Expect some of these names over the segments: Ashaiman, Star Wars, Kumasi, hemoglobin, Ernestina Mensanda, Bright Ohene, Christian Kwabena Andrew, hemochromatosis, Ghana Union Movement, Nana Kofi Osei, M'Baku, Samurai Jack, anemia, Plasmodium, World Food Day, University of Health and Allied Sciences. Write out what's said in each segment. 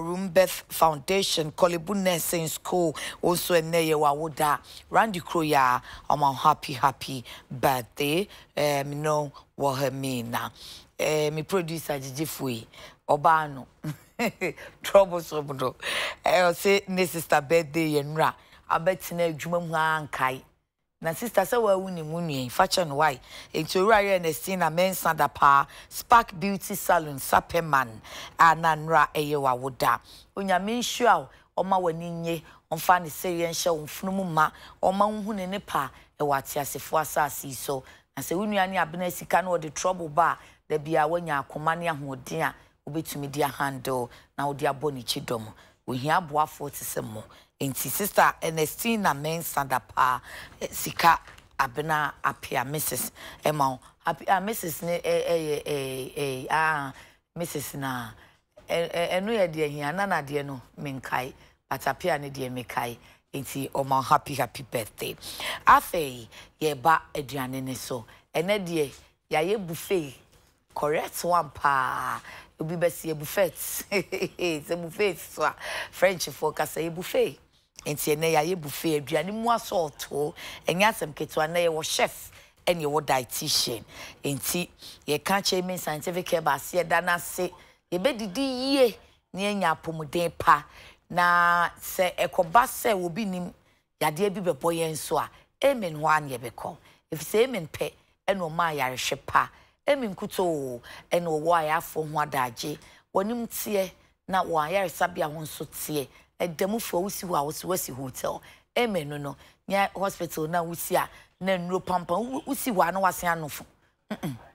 Borum Beth Foundation, Kolebu Nursing School, also a Neye Wawoda, Randy Kroya, I'm happy birthday. No, what her mean now. Me producer Jifui, Obano, troublesome though. I'll say, ne sister birthday and ra. I bet ne Jumma Kai. Na sister said, well, we need fashion. Why? It's a rare and a scene, a men's under par, Spark Beauty Salon, Sapperman, and Nanra Ewa Woda. When you mean sure, or my winning on fanny say and show Flumma, or Mount Hunepa, a what ya say for sassy so. And say, when you are near Benesican or the trouble bar, there be a when you are commanding who dear, obey to me dear handle, now dear Bonichidom. We hear boa 47 more. Inti sister Ernestina Mensanda pa sika abena apia Mrs. Emma apia Mrs. ne Mrs. na enu ye de hia na na de no menkai but apia ne de mekai inti oma happy birthday afei ye ba aduane ne so ene de ya ye buffet correct one pa obi be se buffet se buffet so French for ka se buffet. Nti ene ya ye buffet aduane mu asorto enya asem ketewa na ye wo chef ene wo dietitian nti ye ka che me scientific care ba se da na se ye be didi ye na enya apomuden pa na se ekoba se obi nim yade bi be boye nso a emen ho an ye be ko if se emen pe eno ma yare hwepa emen kuto eno wo ayafo ho adagye wonim tie na wo ayare sabia ho nso tie edemu fo wusi wa wusi hotel emenu no nya hospital na wusi a na nro pampa wusi wa na wase anofo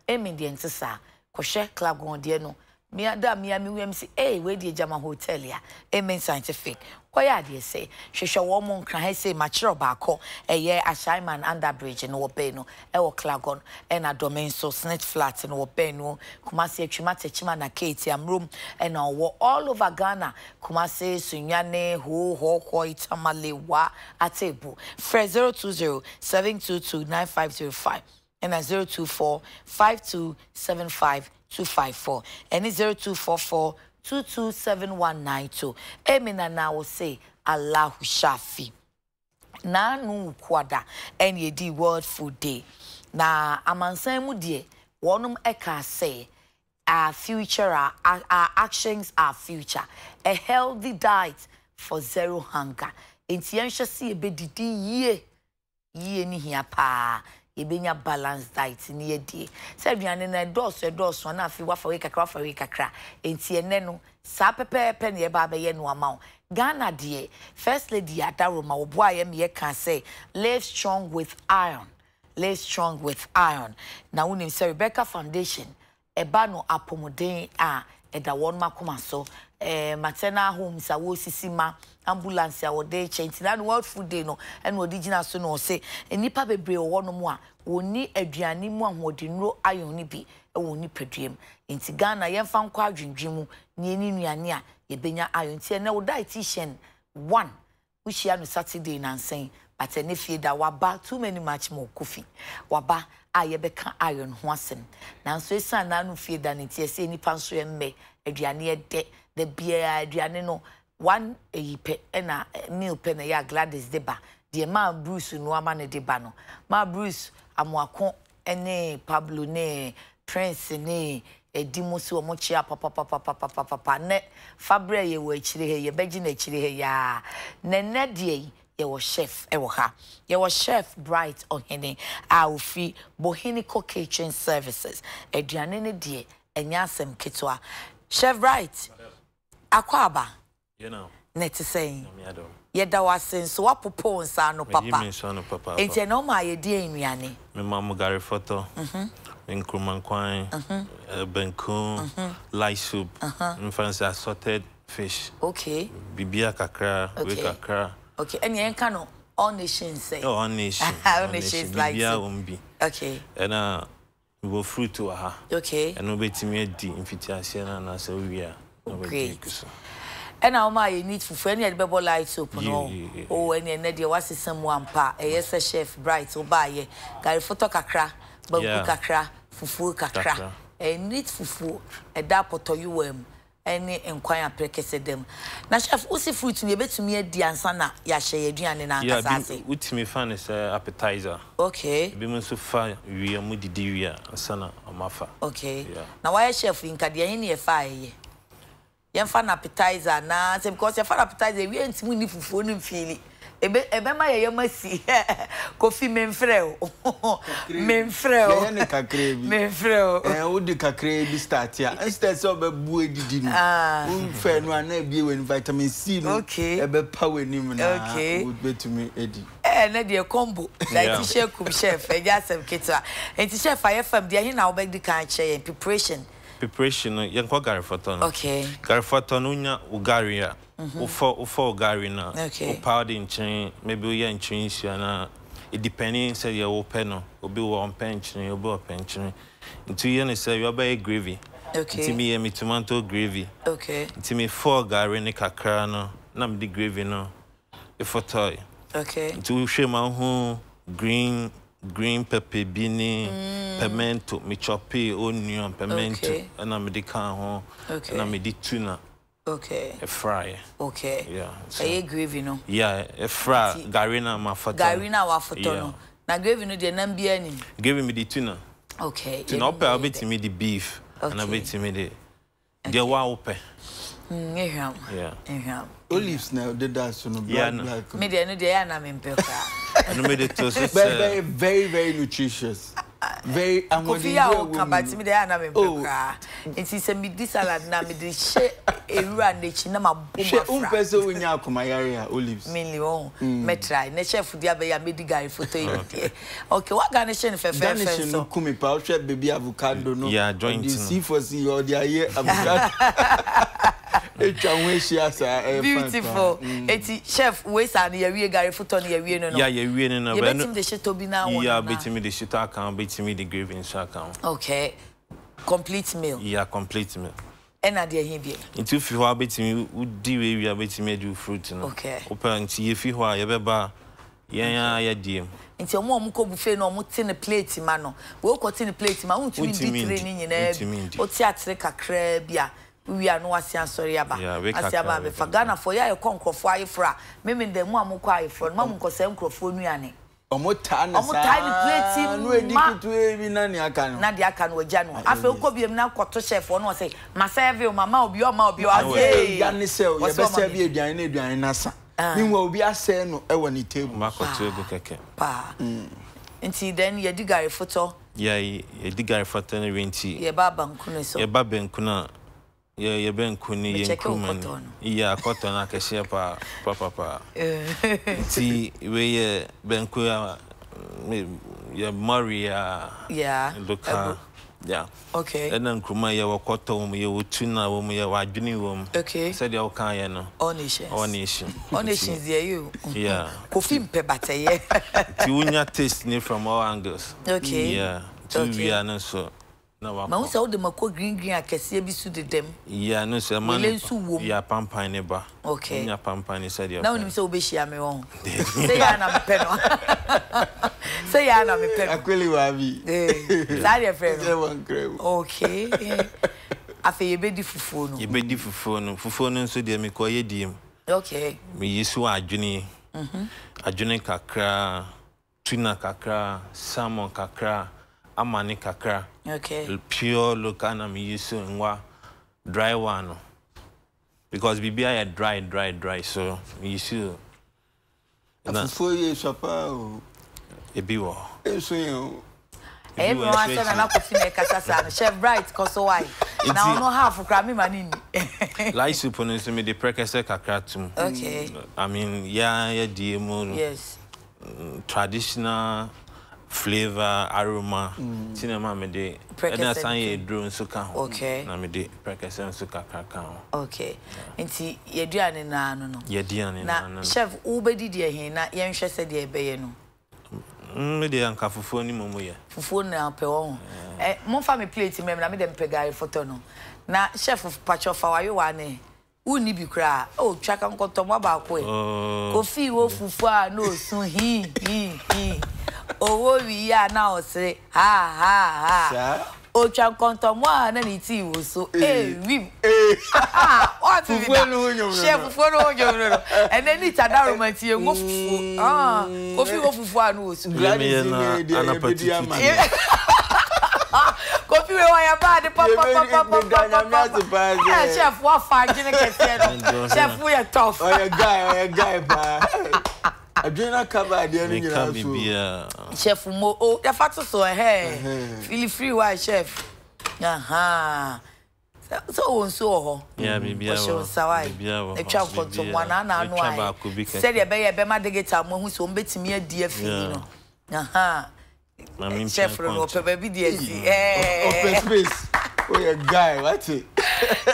emen de ntisa kohwe club gon de no mi ada mi ami wem si eh we de jama hotel ya emen scientific koya de say hwehwe wo mon kra he say machiro baako eye ashaiman underbridge no obe no e wo clagon e na domain so snitch flat no obe no Kumasi atwima techima na Kate amrum e na wo all over Ghana Kumasi sunyane ho ko itamalewa atebu Fred 0207229505 and at 0245275254 and it's 0244227192. Emina na will say Allahu Shafi. Na nu kwada and ye di World Food Day. Na amansan mu die wonum eka say our future our actions are future. A healthy diet for zero hunger. Inti en hwese ebe didi ye ni hia pa. Ebenya balanced diet ni yedi se aduane na do so na afi wa for we kakra enti ene no sa pepe na ye ba be ye no amaw Ghana de first lady adaroma obo ayem ye kan say live strong with iron na unim say Rebecca Foundation eba no apomoden a eda won makoma so maternal homes awo sisima ambulance awo dey change na World Food Day no and original so no say enipa bebre wo no mu a woni aduane mu ahodinro ayon ni bi e woni paduem enti Ghana ye mfa nkwa adwendwe mu ni eninuane a yebenya ayon ti na wo dietitian one which ya no Saturday na nsen but ene fie da waba too many much more coffee waba ayebeka ayon ho asem nanso esa na no fie da nti ese enipa nso ye me aduane de the beer aduane no one pe na meal pe na ya Gladys deba de ma Bruce no ama ne deba no ma Bruce amuako ene Pablo ne Prince ne edimosi omo chia papa ne Fabria ye wo akire he ye beji na akire he ya ne ne de ye wo chef e wo ha ye wo chef Bright Ohene Alfi Bohinico Kitchen Services aduane ne de enya asem ketwa Chef Bright akwaba you know net saying ye da wasin so wapopo nsa no papa enti no ma ye di enuane me mamu gari photo nkruman kwan benku light soup in France assorted fish okay bibia kakra we kakra okay and yen ka no all nations say oh all nations all nations like bibia okay and we will fruit to aha okay and we betimi edi infitiasia na na say we are okay and now my need for any bebo light soap no oh any na there was someone pa yes chef Bright obaye gari photo kakra bagu kakra fufu kakra and need fufu e da potoyuwam any inquire precise them. Now, chef, what's the food to me? Bet to me, the answer na yashe yedian and answer. What me fan is appetizer. Okay. Be me so far we are mudi diya ansana amafa. Okay. Now why chef in kadiya ni fire? Yan fan appetizer na because yan fan appetizer we ain't muni fufu ni fili. Ebe ma ye yemasi Kofi Memfreo Memfreo ye ne kakre bi Memfreo wo de kakre bi start ya instead so be bue didi no wo fe no ana bi we vitamin C no ebe pa we nim na wo betumi edi na de combo like chef kum chef e ja sem kitwa enti chef ayefam de he na wo be di kan che preparation ye ko gari foto no gari foto no nya wo gari ya for Garina, powder in chain, maybe we are in chain, it depending, say your open, or be one pension, you'll be a pension. In 2 years, say you'll buy gravy. Okay. To me, a tomato gravy. Okay. To me, for Garina, Cacrano, not the gravy, no, a photo. Okay. To shame my home, green pepper, beanie, pimento, me choppy, onion, pimento, and I'm the can, and I'm the tuna. Okay. A fry. Okay. Yeah. So a gravy no. Yeah, a fry. Garina ma foto. Garina wa foto no. Na gravy no de na bia ni. Gravy me the tuna. Okay. Tuna ope a bit me the beef. Okay. And a bit me the wa ope. Yeah. Yeah. Olives now the dance no black. Me de no de ya na me mpeka. And me the toast. Very nutritious. Very and when you come me there na me kra enti se me this salad na me dey she eru and dey chi na ma bo she un person we nya akoma yare olives mainly on me try na chef dia be ya me di guy photo okay okay what garnishing fe so come pa o she baby avocado no yeah joint you see for see your dia here avocado beautiful. Chef, we are we Gary Futon, no. Yeah, we no. You bet him the shit to be now. Yeah, beating me the shit account, beating me the gravy in account. Okay, complete meal. Yeah, complete meal. And are there here? Into few are beating me. Would do we are beating me do fruit. Okay. Open to if you are ever bar. Yeah, dear. Into more buffet no more tin a plate, mano. Walk what in a plate, my own training in every. What's your trick a crab? Yeah. We are no Asian sorry about Asiaba for Ghana for ya conquer for fra. Miming the Mamu Quai for Mamu Cosem Crofoniani. Omo tiny plate to every Naniacan, Nadiacan with Janu. I feel Cobium now caught to chef for no say, Massavio, Mamma, your mouth, your Yanisel, your Savia, Diana, Dianasa. You will be a seno, a one table, Marco Table. Pa. And see then you dig a photo. Yeah, you dig a photo and rain tea. Your babancuna. Yeah, you been kuni and cruman. Yeah, cotton, I can share papa. See, we been queer, yeah, Maria. Yeah, look, yeah. Okay. And then Krumaya or cotton, you would tuna woman, you are junior woman. Okay. Said your Kayano. All nations, dear you. Yeah. Coffee pebate, yeah. You will not taste me from all angles. Okay. Yeah. We are not so. No, ma usa ode mako green akese bi su dedem. Yeah, no say man. Ile su wo. Yeah, pampan ne ba. Okay. Nya pampan ne said you. Now you say we be share me won. Say ya na me pe no. Say ya na me pe. Akweli wa bi. Eh. Say your friend. Say one crab. Okay. Afa ye be di fufu no. Ye be di fufu no. Fufu no so de me ko ye di. Okay. Me Yesu adwene. Mhm. Adwene kakra, tuna kakra, salmon kakra. Amani kakra. Okay. Pure locana me using wa dry one. Because bibi I dry so me use. Before you shapa e biwo. E so you. Everyone said na coffee make kasasa chef bright cause why. Now no half kra me manini. Like soup no me the precursor kakra tum. Okay. I mean yeah demo. Yes. Traditional flavor, aroma, cinema made. And that's why you drone so can. Okay. Na me de precursor so can. Okay. Nti ye duane na anu no. Ye duane na anu. Na chef ubedi de hin na ye nhwe se de ebeye no. Me de anka fufu ni momo ye. Fufu na pe won. Eh mo fa me plate me na me de mpegari photo no. Na chef pacho fa wa yo wa ne. Uni bi kra o twa kan ko to mo ba ko e. Kofi wo fufu a no sun hi. Owo wi ya na osire ha. O twa konto mo na ni ti wo so e wi. And then it's another romantic move. Ah, coffee of Fuano, coffee wire by the papa. Chef, what fine, chef, we are tough. Guy. I do not cover the enemy. Chef, oh, the fact so hey, feel free, why, chef? Aha. So and so, yeah, maybe I shall survive. The child control one and I said, a bear, who so bits me a dear Fino. Aha. I mean, chef, baby, dear, eh, space. Oh, guy, what's it?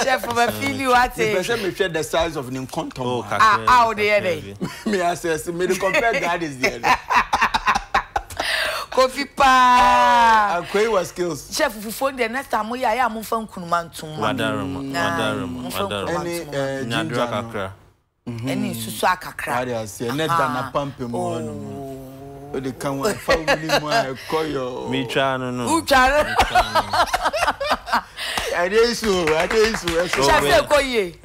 Chef, I feel you at it. Let me share the size of Nimconto. How the enemy? Me, I says, me to compare that is the enemy. Coffee pa. Akwe was skills. Chef, if you phone the next time, we are moving from Kunuman to Madarum. Any Susaka crowd, I say, net than a pump in one. But they come with family, my coil. Me trying to know. I didn't so. Chef, you go ye.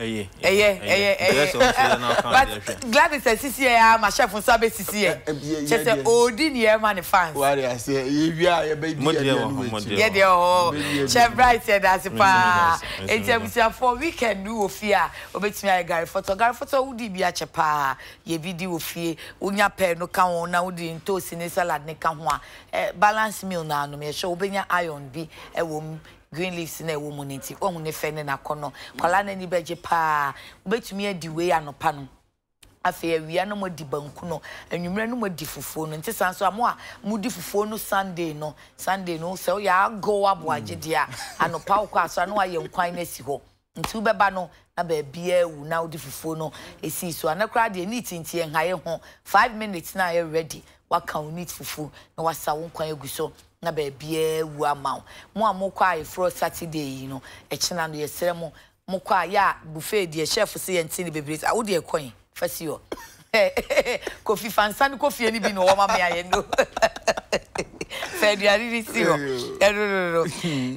But glad it's a CCA, my chef from Sabe CCA. She said, oh, didn't you man fans? What I say, yeah, baby. Yeah, Chef Bright said that's a pa. It's for we can do fear. Obey me, I got a photographer would be a chapa. Ye video fear, Unya pair no count now in toast in a salad, Nekamwa. Balance meal now, no me show Benya iron be a woman. Green leaves in a woman in tea, only defending a corner. Colana ni beje pa, bet me a de way and a panel. I fear we are no more debunkuno, and you ran no more diffufono, and tis answer more, muddifufono Sunday no, so ya go up, wajidia, and a power class, I know I am quite nessy ho. And two babano, a beer will now diffufono, a sea, so I cried the meeting tea and higher home. 5 minutes now ready. What can we need for food? No, what's our own quay gusso? Na baby, we are mount. More quiet for Saturday, you know. A channel, your ceremony, more quiet, buffet, dear chef, for saying, see the babies. I would dear coin, first you. Coffee fan, sun, coffee, and even warm, I know. Federally, zero.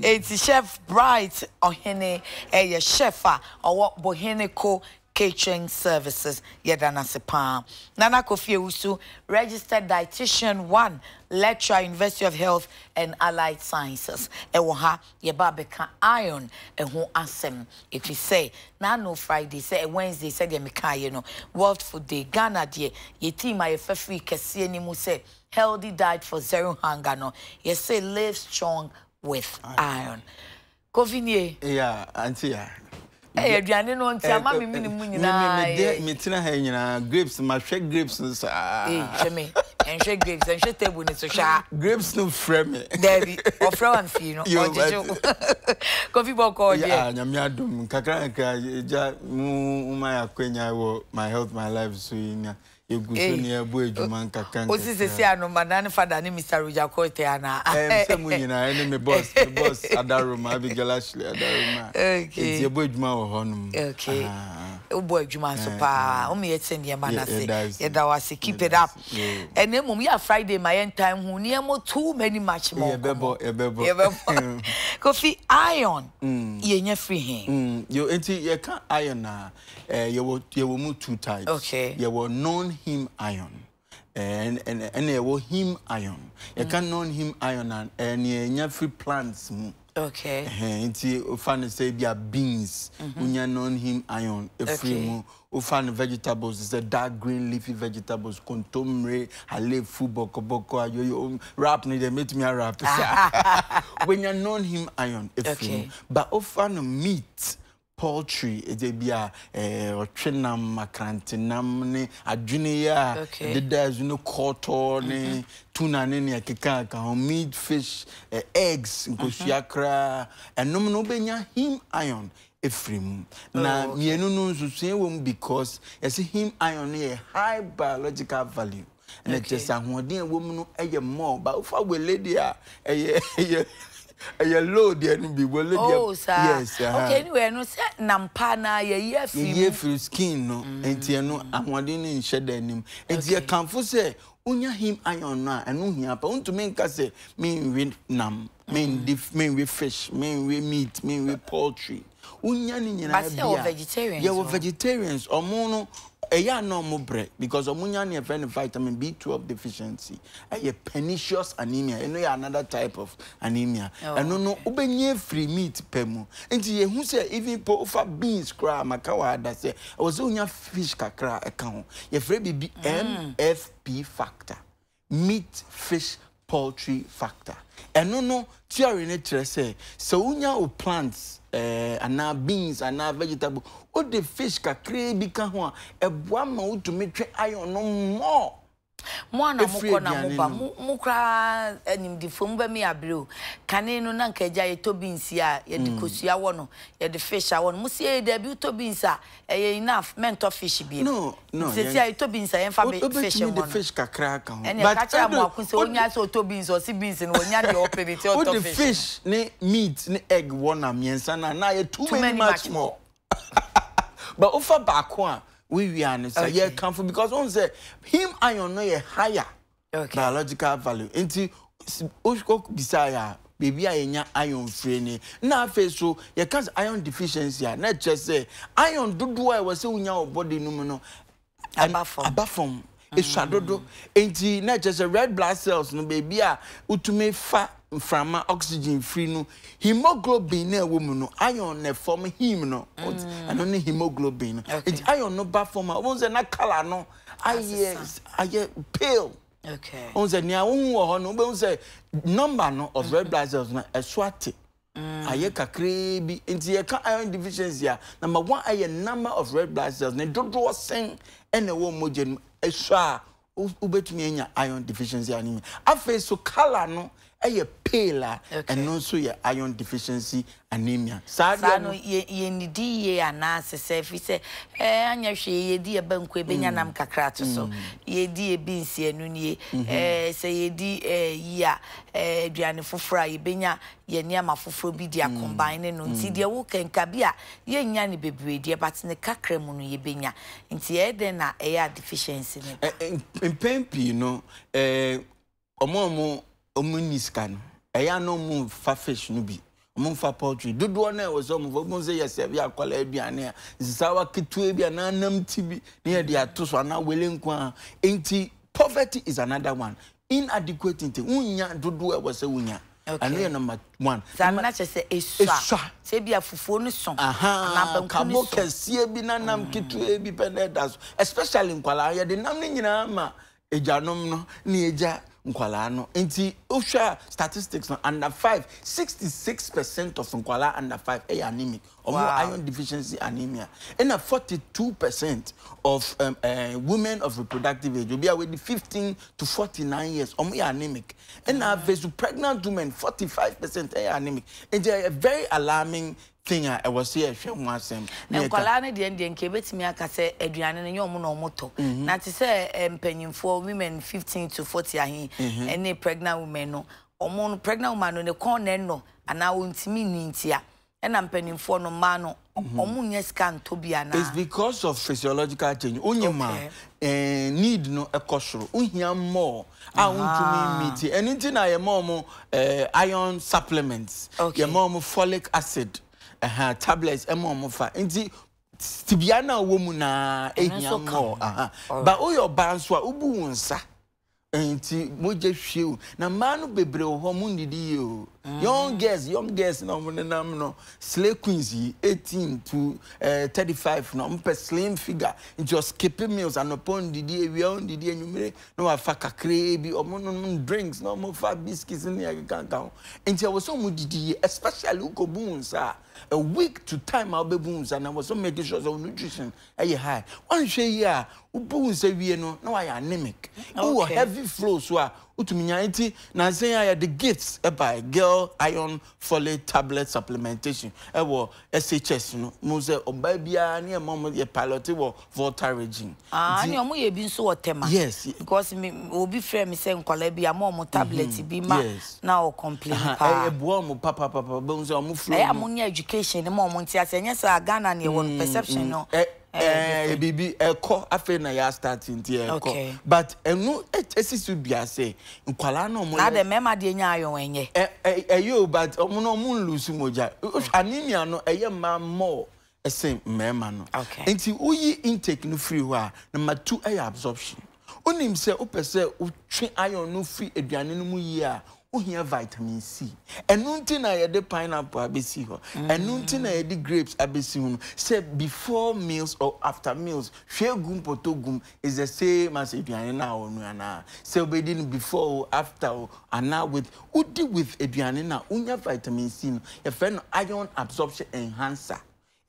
It's Chef Bright or Henny, a chef, or what Bohene Co. Catering services, Yedana Sepan. Nana Kofi Osei, registered dietitian 1, lecturer, University of Health and Allied Sciences. Ewoha, Yebabeka Iron, and who asem. If you say, no Friday, say Wednesday, say Yemika, you know, World Food Day, Ghana, dear, ye team, my FFV, Kessiani Muse, healthy diet for zero hunger, no. You say, live strong with iron. Kofi, yeah, auntie. Hey, Adrian, no nti ama me minimu nyina. Me tina ha nyina grapes, ma hwe grapes so. Eh, cheme. En hwe grapes, en hwe table ni so sha. Grapes no frame. Daddy, o frame am fi no. O jeje. Coffee book o je. Yeah, nyame adum. Kakra ja mu ma akwenya wo my health my life so ina. Egusonia bo ejuma nkaka. O si sesi anoma na father ni Mr. Roger Cote ana. Se mu nyina ene me boss Adaroma Abigail Ashley Adaroma. Okay. Ti bo ejuma wo honum. Okay. O bo ejuma so pa. O me yetse ne ma na se. Yeda wase keep it up. And emom ya Friday my end time hu ne mo too many match mo. Yebebo. Kofi iron. Ye nya free him. Yo enti ye ka iron na ye wo mu two types. Okay. Ye wo non him iron and there were him iron you can non him iron and you free plants okay you find say be beans you non him iron free you find vegetables is a dark green leafy vegetables contomre ale football koboko ayo wrap need make me wrap when you non him iron free but often meat poultry, they be a trinam, macrantinam, a junior, the days, you know, cotton, tuna, meat, fish, eggs, kosiakra, and no benya him iron. Ephraim. Now, you know, so because as him iron a high biological value. And it just a woman, a more, but if I will lady, Oh, sir. Yes, okay, anyway, no say nampana ye free skin no. Enti no ahwade ni nhyeda nim. Enti e kanfo say unya him iron na eno hia pa untu me nka say me we nam, me we fish, me we meat, me we poultry. Unya ni nyina bia. But vegetarians. Yeah, we vegetarians omo no eya no mo bre because omunya ni friend vitamin B12 deficiency. A pernicious anemia. Eno ya another type of anemia. Eno no ubenye free meat pemu. Enti ye hu say even po fa beans kra makawa da say. I was unya fish kakra eka ho. Ye free bibi MFP factor. Meat fish poultry factor. Eno no theory ne tre say so unya o plants and now beans and now vegetable. All the fish can create become one. A woman to make iron no more. Mwana mukona muba mukra nimdifumba mi ablo kaneno nankeja yeto beans ya yedikosu ya wono yed fish ya wono musi e debut to beans e enough mentor fish be no se tia yeto beans ya mfa fish wono fish kakra ka ho but kacha mo akunse onya so to beans or si beans no onya de operate or to fish ne meat ne egg wona miensa na ye too many much more but ofa bakwa we are not say come for because one say him iron no a higher biological value into usko desire baby anya iron free ni na face so you can iron deficiency na just say iron dodo I was say unya body no no abafom e shadodo enti na just red blood cells no baby a utumi fa from oxygen free no hemoglobin na woman no iron na form him no and only hemoglobin it iron no bad form once na color no I pale okay once na wo no be once number no of red blood cells na eswate aye kakre bi enti e ka iron deficiency ya number one aye number of red blood cells na dodo sen na wo mogen eswa ubetumi anya iron deficiency anemia aface so color no aye pale and also your iron deficiency anemia. Sano ye nidi ye anasese fi se anya hwe ye di e banku e benya nam kakra to so ye di e binsi enu ni se ye di yi a aduane fofora ye benya ye ne amafoforo bi dia combine no nti de wo kenka bia ye nya ne bebre de but ne kakra mu no ye benya nti e den na e ya deficiency ne pempi no omo Omuniskan, I no move for fish nubi, move for poultry. Do one was some of them say yes, we are Colombian. Zawa Kitwebi and Anam Tibi near the Atuswana Willinkwa. Ain't poverty is another one. Inadequate into Unya do was a Unya. And we are number one. Zamanacha say Esha. Say be a fufonison. Aha. Kamoka, Siebina Nam Kitwebi Penedas, especially in Kuala, the Naminama, Ejanomno, Nieja. Nkwala no. Enti official statistics no under 5, 66% of nkwala under 5 are anemic or iron deficiency anemia. And 42% of women of reproductive age will be away 15 to 49 years or more anemic. And pregnant women 45% are anemic. It's a very alarming thing I was here saying. Now, Colana the Indian Cabot me, I can say Adriana and your monomoto. Not to say penny for women 15 to 40 and a pregnant woman no, or more pregnant woman on the corner no, and I won't mean Intia. And I'm penny for no mano or moon yes can to be an. It's because of physiological change. Unyama need no a kosher. Unyam more. I want to mean meaty. Anything I am more iron supplements. Okay, your more folic acid. Tablets and more fa inti tibiana womuna enyamo but all your bands were ubu unsa inti moje hwe na manu bebre ho mu ndidi yo young girls no munenam no slay queens 18 to 35 no mpe slim figure just skip meals and upon ndidi we on ndidi enyumire no afa kakre bi omo drinks no mo fa biscuits ni akankan inti we so mu ndidi especially ukobu unsa a week to time our baboons and I was so making sure of nutrition a high. One share, who boons a no, I anemic. Oh, heavy flow, so utuminyanti na zenya ya the gifts by girl iron folate tablet supplementation ewo SHS no muze oba bia na mom ye pilot wo volta regime ah na mom ye bi so otema yes because me obi frame me say nkola bia mom tablet bi ma na o complain pa ebuo mom papa bonzo mom flow na mom education mom nti asenye sa Ghana na your perception no baby, a call after na starting to call, but no, it is to be a say. Nkwalano mo. Not the mema di nya ayo enye. You but no moon lose moja. Anemia no, a ma more a same mema no. Okay. Until we intake no free wa number 2 air absorption. Only himself up se u train iron no free aduane no mu ye a. Here vitamin C. And nothing I had the pineapple ABC. And nothing I had the grapes ABC. Said before meals or after meals, share gum potogum is the same as if you are now on. So we didn't before, after, and now with Udi with Adriana, Unia vitamin C, a friend iron absorption enhancer,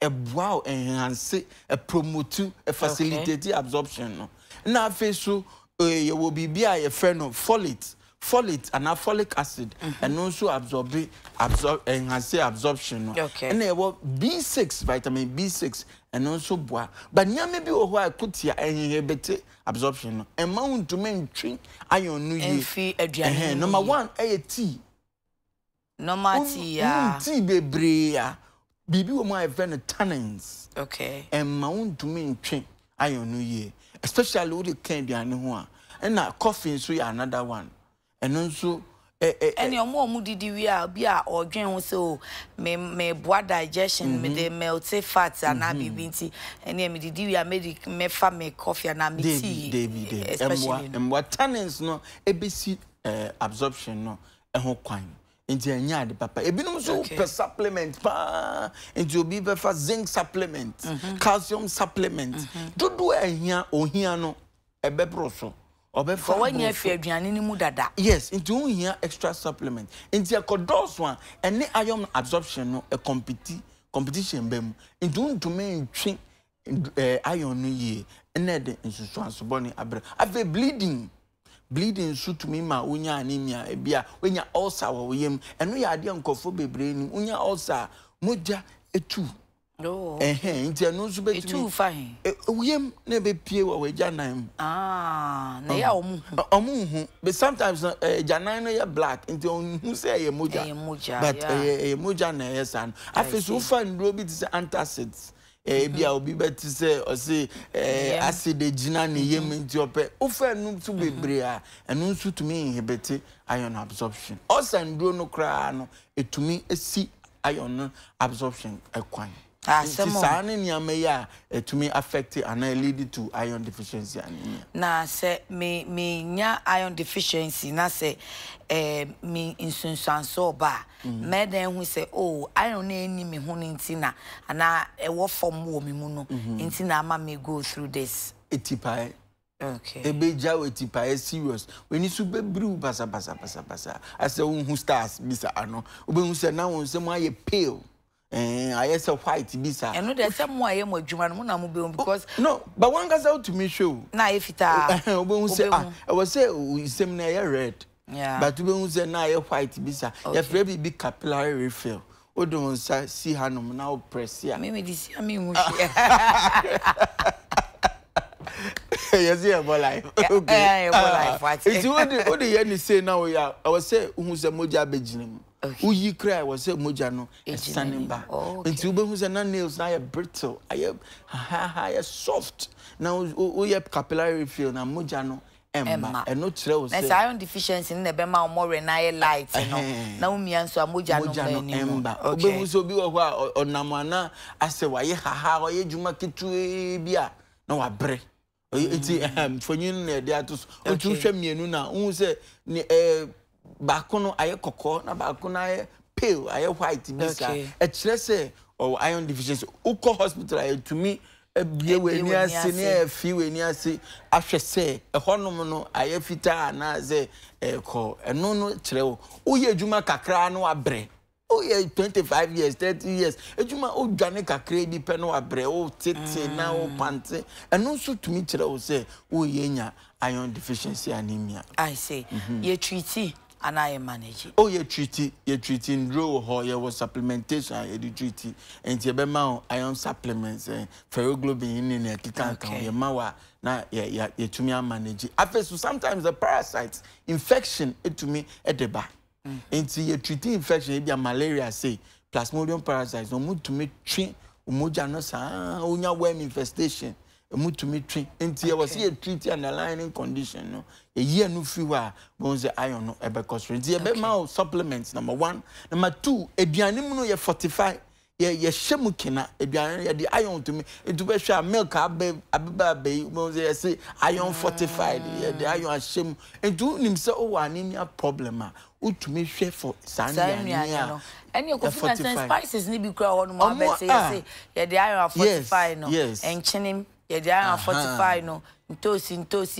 a wow enhancer, a promoter, a facilitated absorption. Now, face so you will be a friend of folate. Folate and folic acid and also absorb enhance absorption. Okay. And there were B6 vitamin B6 and also bois. But now maybe I could hear inhibit absorption. Amount to maintain iron new. Number 1, a tea. Number tea. Tea baby. Baby will my friend tannins. Okay. Amount to maintain iron new. Especially with the candy and one. And now coffee is another one. And also, and your mom did we are beer or drink so may boil digestion, may melt fats and I be binty, and then did we are made me family coffee and I me tea, especially. And what tannins no, ABC absorption no, and whole quine. Into a the papa. Ebi no so per supplement pa. Into be for zinc supplement, calcium supplement. Do a here or here no, a bebroso. For when you fear Janini. Yes, into here extra supplement. Into a codos one, and the iron absorption no a competition bem. Into to me drink iron ye and then insurance bonny abra. I've bleeding so to me my unya anemia a beer when you're also William and we are the uncophobia brain unya also moja a 2. No. No super too fine. William never peer away Janine. Ah, Nayamu. But sometimes Janina black into who say a moja, but a mojana son. I feel so fine, Robit's antacids. I'll be better to say or say acid ginani yem into your pet. Offer no to be brea and no suit to me inhibit iron absorption. Also, and do no crano, it to me a sea iron absorption a coin. Ah, anemia to me affected and I lead to iron deficiency anemia. Na se me nya iron deficiency na se me insunsanso ba. Me den who say oh iron ni me ho nti na ana e wo form wo me mu no nti na ama me go through this. Etipai. Okay. Ebe jaw etipai serious. When you sube brew basa. I say who stars bisa ano. Obe who say now who say mo aye pale. I saw white bisa. I know there's some way I'm with Juman because no, but one goes out to me show. Now, if it I was say, we seminary red, yeah, but we say now white bisa. If very big capillary refill, we don't see her now press here. Maybe this, I mean, yes, yeah, more life. Okay, life. It's what the end say now. Yeah, I was say, who's a moja beginning. Who you cry was a mojano and standing back. It's Uber who's an nails, I am brittle, I am soft. Now we have capillary fill and mojano Emma and no trails. There's iron deficiency in the Bema more and I light. Now me and so mojano Emma. Obe who's a beer or Namana, I say, why, ha, or you make it to beer. No, I break. For you, they are to show me Nuna, who's a Bacono, I cocoa, Bacono, pale, I white, Missa, a chess or iron deficiency. Uko hospital to me, a beer when you are senior, a few when you see, I shall say, a hornomono, I effita, and I say, a call, and no trail. Uye Juma Cacrano, a bread. Oh yeah, 25 years, 30 years. Ejuma o dwane kakra di pe no abre o tete na o pante. Eno so tumi kire o se o yenya iron deficiency anemia. I say ye treaty and I manage it. Oh ye treaty, ye treaty ndro ho ye was supplementation ye di treaty. Entie be ma iron supplements ferroglobin ni na kikankan ye ma wa na ye tumi manage. Afeso sometimes the parasites infection it to me at the back. Into your treating infection, maybe a malaria, say, plasmodium parasites, no mood to me treat, umojanosa, unya worm infestation, a mood to me treat. Into your was here treaty and aligning condition, no, a year no fewer bones the iron, no, ever cost. Into your supplements, number 1, number 2, a dianimuno, you fortify, ye shemukina, a dian, the iron to me, into which I milk, ababe, bones, I say, iron fortified, the iron shem, and do himself, oh, anemia problem. To make sure for Sanya and your confidence and spices need to grow on one bed. Say, yeah, the iron 45 no, and chinim, yeah, the iron 45 no, tosi,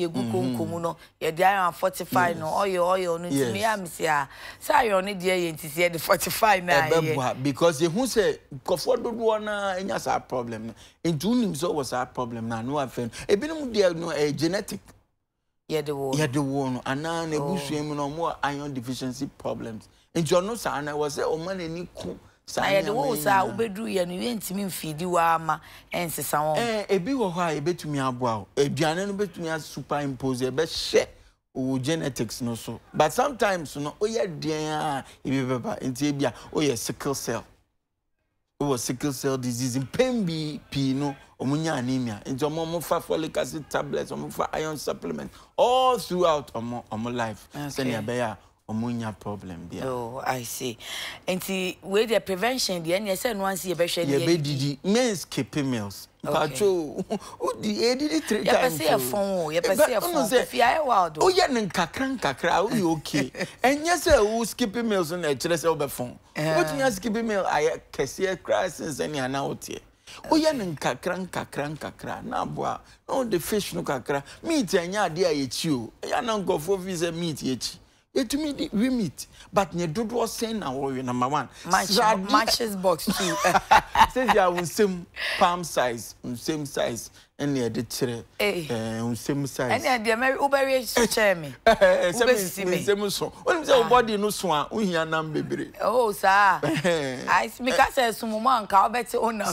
gukumuno, yeah, the iron 45 no, oil, no, to me, I'm here. So I only dare to see the 45 now because the who say, comfort one and that's our problem. In June, so was our problem now. No offense, a bit of no a genetic. Yeah, the one. And now, no more iron deficiency problems. And John Osan, I was a man in Nico. I the walls are bedroom, and you ain't mean feed you armor and someone. A big or high bit to me a wow. A giant bit to me as superimposed, a best share genetics no so. But sometimes, no, oh, yeah, dear, if you ever in Tibia, oh, yeah, sickle cell. Oh, sickle cell disease in Pembi, Pino. Omunya anemia, into for folic acid tablets, for iron supplements, all throughout our life. Senior omunya problem. Oh, I see. And see, with the prevention, the NSN once you better the men's keeping meals. Patrol, who the 3 times. You pass a phone, you pass a phone. Oh, yeah, kakran, you okay. And yes, who skipping meals on a chest over phone. What you skipping meal? I cassia crisis and you're out here. Oh, yeah, and kakran. Now, boy, no, the fish no kakra. Meat and ya dear, it's you. I don't go for visa meat, it's to me, we meet. But you do was saying our number 1. Matches box, too. Says you are same palm size, same size, and you the chair, same size. And you are very uber chair me. Same so. When you body no swan, we are not baby. Oh, sir. I speak as some man, Calbert owner.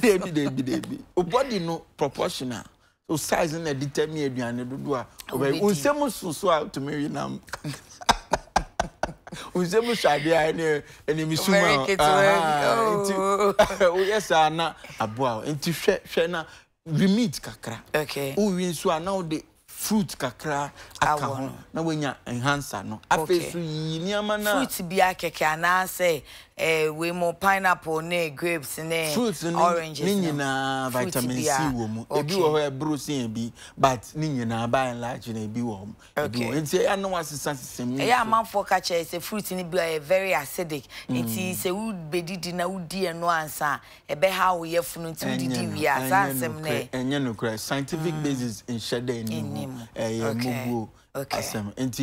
Baby. Body no proportional. So size and a determined and a doer. Unsemus out to marry them. Unsemus idea and a missouri. Oh, yes, I know a bow. And to shena, we meet kakra. Okay. Oh, we saw now the fruit kakra. I now when you enhance no. I face fruits be a cacana say, we more pineapple, ne grapes, ne fruits and oranges. Nina vitamin C woman. Or do her bruising be, but Nina by and large in a be warm. Okay, and say, I know what's the sense. Yeah, man for catcher is a fruit in a very acidic. It is a wood bedi dinner, wood dear no answer. A bear how we are fluent to the answer. And you know, scientific basis in shade in okay. And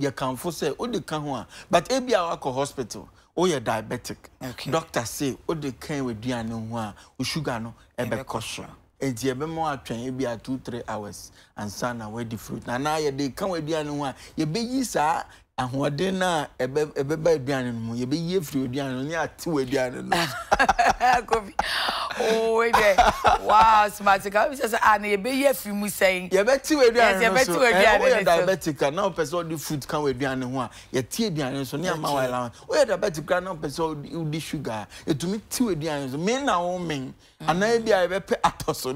you can for say, oh, the canwa, but if you are hospital, oh, you're diabetic. Okay. Doctor say, oh, the can with Diana, with sugar, no, ever caution. And you have more train, it be 2-3 hours, and son away the fruit. And now you come with Diana, you be ye, sir, and what dinner, a baby Diana, you be ye through Diana, you are 2 Diana. Oh, wow, smart. I was just an ebeye film saying, you bet you diabetic, and now person the food can with Diana. Your tea Diana, so near my allowance. Where diabetic can now person you the sugar. It to me 2 Diana, men are homing, and I be a pet atos or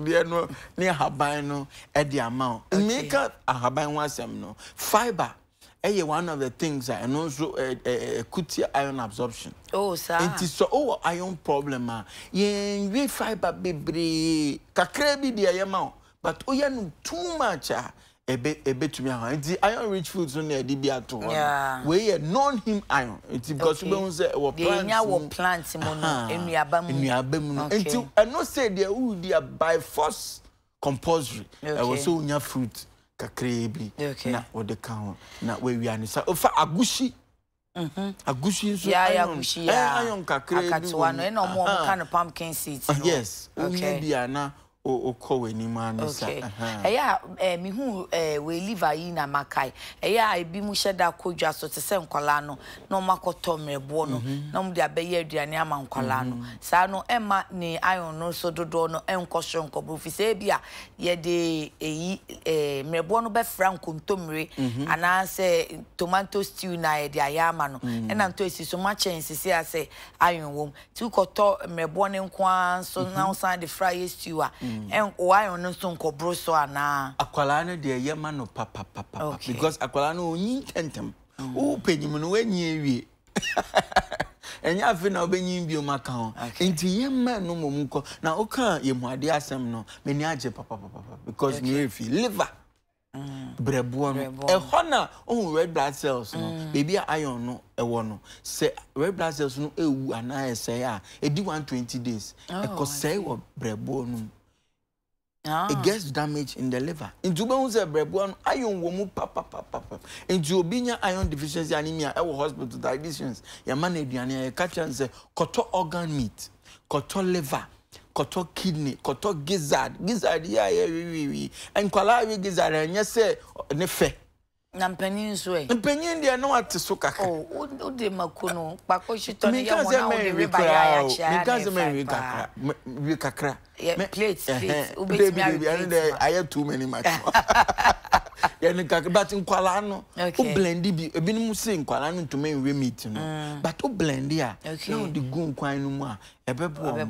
near Habano at the amount. Make up a Haban was no fiber. One of the things and also could iron absorption. Oh, sir. It is so iron problem. Yen we fiber be kakrebi the amount, but oh yeah too much a bit to me. The iron rich foods on the DBA2. Yeah. We are non-him iron. It's because we don't say our plants in Yabamu. Until I no say they would be by force compulsory. I was so near fruit. Kakrebi, okay. Now what the count? Now where we are. So for agushi, Agushi, yeah, agushi, yeah. Akatuano, no more kind of pumpkin seeds. Yes, okay. Okay. Yeah, me who we live in Makai. Yeah, I be mushada koja so to send Colano, no Macotome Bono, no de Abbey de Aniaman Colano. Sano Emma, ne iron no so do dono, and caution cobrufisabia, ye de Mebono be Franco Tomri, and I say tomato stew nae de Ayamano, and I'm twisted so much and see I say iron womb. Two coto Mebon Quan, so now sign the fryers stewer. And why on no stone cobroso and Aqualano de Yamano papa papa because Aqualano intentum. Oh, Penimon when ye and I've been obeying you, my count. Into Yeman no Momuco. Now, okay, you my dear Sam no, Meniaje papa papa because me if you liver. Brebuon, a honor, oh, red blood cells, no, baby, I don't know a one. Say red blood cells, no, and I say, ah, it do 120 days. I could say, what brebuon. It gets damage in the liver. Into bones, a breadborn iron woman, papa. Into obinia iron deficiency anemia, our hospital dietitians, your manager, catch and say, koto organ meat, koto liver, koto kidney, koto gizzard, yeah, and kwalawi gizzard, and yes, nefe. Nampeninsuwe. Nampeni ndia no atisoka. Oh, ude makuno. Bako shitoni ya mwana uliweba ya achia. Mikaze meni wikakra. Plates. Ubeti I have too many much. But in Kualano, who blendi be a binumuse in Kualano to me we meet, you know. But who blendia, no, the goon quinuma, a pepper.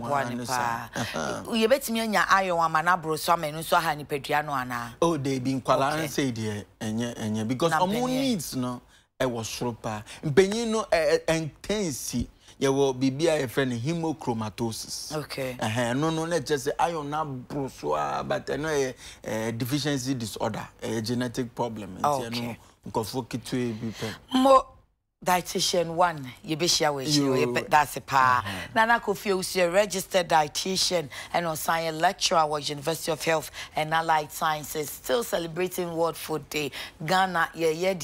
You bet me on your Iowa manabro, some and so honey petriano and oh, they be in Kualano, say dear, and ye, because our moon needs no, I was shropa, penino and tensi. You will be a friend hemochromatosis. Okay. No, let's just say I don't know, but I know a deficiency disorder, a genetic problem. Okay. Mo dietitian one, you be share with you, that's a pa. Nana Kofi Osei, registered dietitian and on science lecturer at University of Health and Allied Sciences, still celebrating World Food Day. Ghana, ye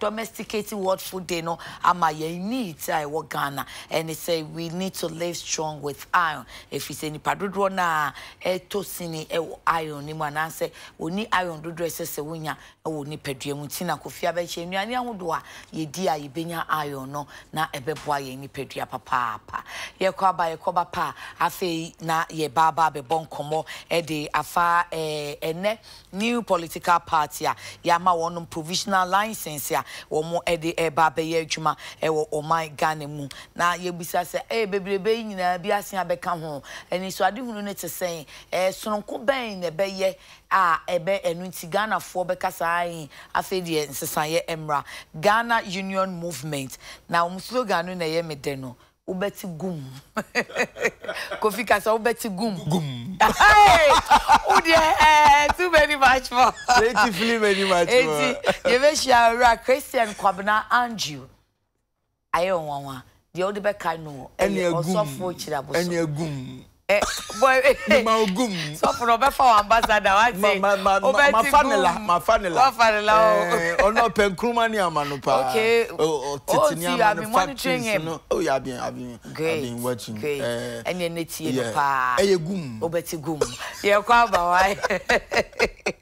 domesticating World Food Day, no, ama ye need to Ghana. And they say we need to live strong with iron. If you say ni padudro na tosini iron, ni mana say we need iron do dress se wunya, we need pedremuntina Kofi. Ye dear, you been your eye or no, not a beboy, any pedria papa. Ye coba, a coba pa, a fee, na ye baba be bon como, a day, a far a new political party, yama one provisional license, or more a day, a babe, ye juma, or my ganemu. Now ye besides, eh, baby, being a biasin, I become home, and it's what I do need to say, eh, son cobain, a bay, ah, a bay, and Wintigana for because I affiliate. Emra Ghana Union Movement. Now, slogan no na ye medeno. Ubeti gum. Kofi kasa ubeti gum. Gum. Hey, ude too many much for. Plenty many much for. Yeveshiara Christian Kwabena Andrew. Ayo nwanwa. The old be kanu. Eni egum. Eni egum. Boy, my gum. So for Oberfo ambassador, I say, my family. Oh no, Penkrumania Manupa. Okay. Oh, you have been monitoring him. Oh, yeah, I've been watching. Great. And then it's you, pa. Hey, gum. Obeti gum. Yeah, come on, boy.